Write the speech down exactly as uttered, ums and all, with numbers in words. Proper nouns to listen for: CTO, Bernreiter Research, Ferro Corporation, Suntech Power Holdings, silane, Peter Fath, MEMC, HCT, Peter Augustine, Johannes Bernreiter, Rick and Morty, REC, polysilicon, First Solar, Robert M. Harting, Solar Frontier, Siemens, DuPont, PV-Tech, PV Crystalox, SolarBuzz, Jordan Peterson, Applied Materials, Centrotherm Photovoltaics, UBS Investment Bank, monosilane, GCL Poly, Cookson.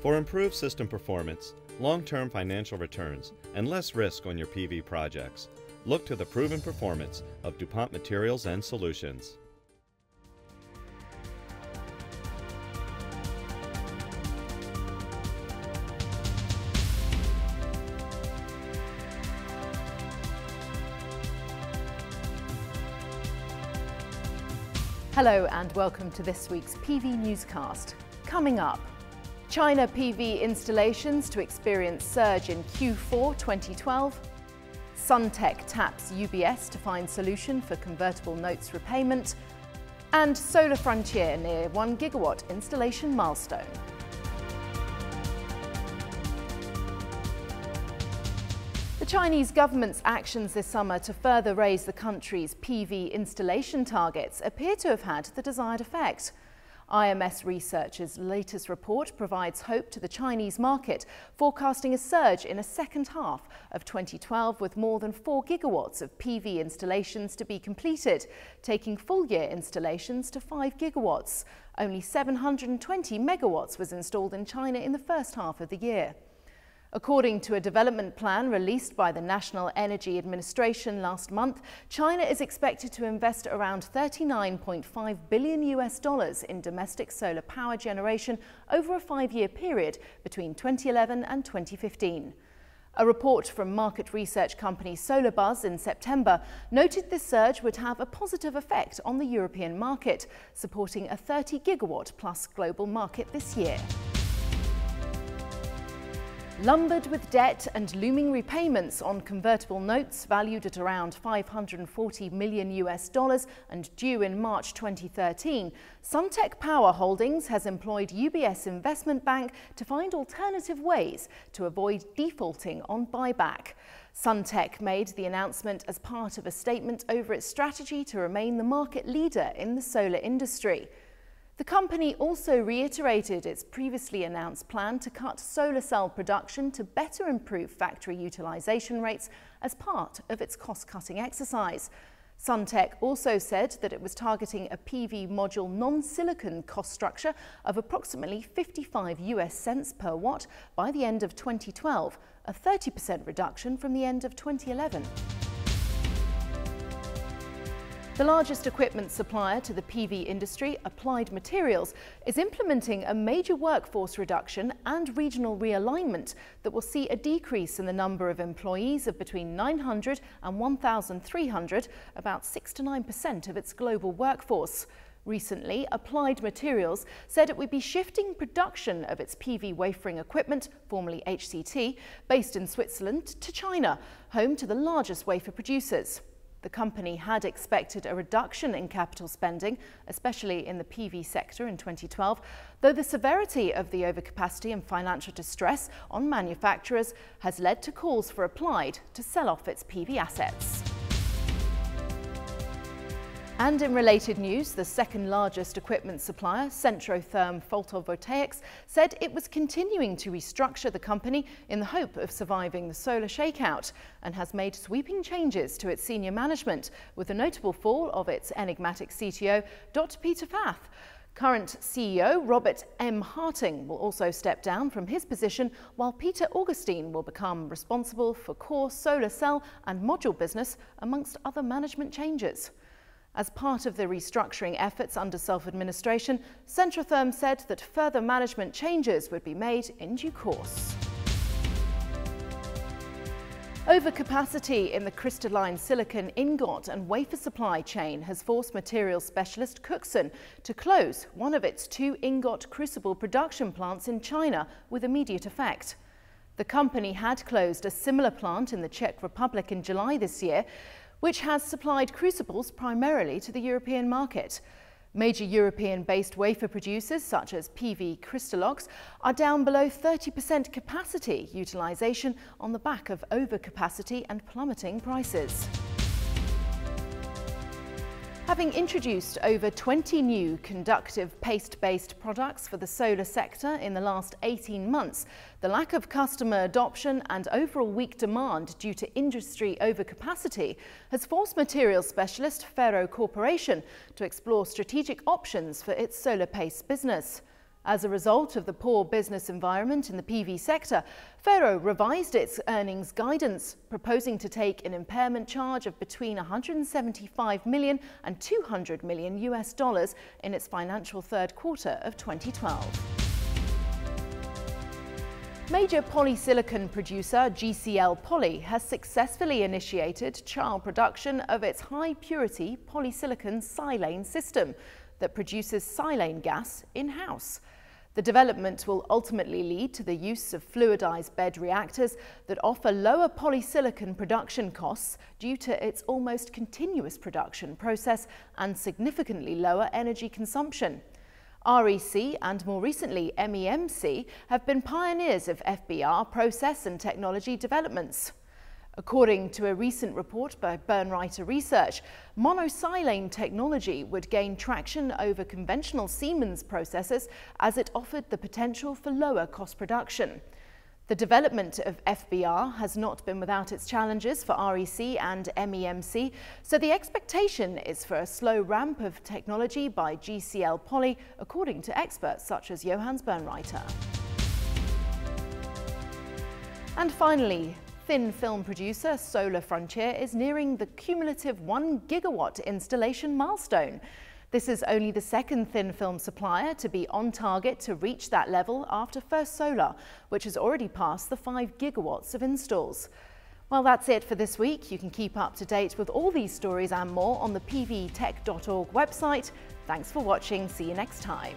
For improved system performance, long-term financial returns, and less risk on your P V projects, look to the proven performance of DuPont Materials and Solutions. Hello and welcome to this week's P V Newscast. Coming up, China P V installations to experience surge in Q four twenty twelve, Suntech taps U B S to find solution for convertible notes repayment, and Solar Frontier near one gigawatt installation milestone. The Chinese government's actions this summer to further raise the country's P V installation targets appear to have had the desired effect. I M S Research's latest report provides hope to the Chinese market, forecasting a surge in the second half of twenty twelve with more than four gigawatts of P V installations to be completed, taking full-year installations to five gigawatts. Only seven hundred twenty megawatts was installed in China in the first half of the year. According to a development plan released by the National Energy Administration last month, China is expected to invest around thirty-nine point five billion US dollars in domestic solar power generation over a five-year period between twenty eleven and twenty fifteen. A report from market research company SolarBuzz in September noted this surge would have a positive effect on the European market, supporting a thirty gigawatt plus global market this year. Lumbered with debt and looming repayments on convertible notes valued at around five hundred forty million US dollars and due in March twenty thirteen, Suntech Power Holdings has employed U B S Investment Bank to find alternative ways to avoid defaulting on buyback. Suntech made the announcement as part of a statement over its strategy to remain the market leader in the solar industry. The company also reiterated its previously announced plan to cut solar cell production to better improve factory utilization rates as part of its cost-cutting exercise. Suntech also said that it was targeting a P V module non-silicon cost structure of approximately fifty-five US cents per watt by the end of twenty twelve, a thirty percent reduction from the end of twenty eleven. The largest equipment supplier to the P V industry, Applied Materials, is implementing a major workforce reduction and regional realignment that will see a decrease in the number of employees of between nine hundred and one thousand three hundred, about six to nine percent of its global workforce. Recently, Applied Materials said it would be shifting production of its P V wafering equipment, formerly H C T, based in Switzerland, to China, home to the largest wafer producers. The company had expected a reduction in capital spending, especially in the P V sector in twenty twelve, though the severity of the overcapacity and financial distress on manufacturers has led to calls for Applied to sell off its P V assets. And in related news, the second largest equipment supplier, Centrotherm Photovoltaics, said it was continuing to restructure the company in the hope of surviving the solar shakeout and has made sweeping changes to its senior management, with a notable fall of its enigmatic C T O, Doctor Peter Fath. Current C E O Robert M. Harting will also step down from his position, while Peter Augustine will become responsible for core solar cell and module business, amongst other management changes. As part of the restructuring efforts under self-administration, Centrotherm said that further management changes would be made in due course. Overcapacity in the crystalline silicon ingot and wafer supply chain has forced materials specialist Cookson to close one of its two ingot crucible production plants in China with immediate effect. The company had closed a similar plant in the Czech Republic in July this year, which has supplied crucibles primarily to the European market. Major European-based wafer producers such as P V Crystalox are down below thirty percent capacity utilisation on the back of overcapacity and plummeting prices. Having introduced over twenty new conductive paste-based products for the solar sector in the last eighteen months, the lack of customer adoption and overall weak demand due to industry overcapacity has forced materials specialist Ferro Corporation to explore strategic options for its solar paste business. As a result of the poor business environment in the P V sector, Ferro revised its earnings guidance, proposing to take an impairment charge of between one hundred seventy-five million and two hundred million U S dollars in its financial third quarter of twenty twelve. Major polysilicon producer G C L Poly has successfully initiated trial production of its high-purity polysilicon silane system that produces silane gas in-house. The development will ultimately lead to the use of fluidized bed reactors that offer lower polysilicon production costs due to its almost continuous production process and significantly lower energy consumption. R E C and more recently M E M C have been pioneers of F B R process and technology developments. According to a recent report by Bernreiter Research, monosilane technology would gain traction over conventional Siemens processes as it offered the potential for lower cost production. The development of F B R has not been without its challenges for R E C and M E M C, so the expectation is for a slow ramp of technology by G C L Poly, according to experts such as Johannes Bernreiter. And finally, thin film producer Solar Frontier is nearing the cumulative one gigawatt installation milestone. This is only the second thin film supplier to be on target to reach that level after First Solar, which has already passed the five gigawatts of installs. Well, that's it for this week. You can keep up to date with all these stories and more on the p v tech dot org website. Thanks for watching. See you next time.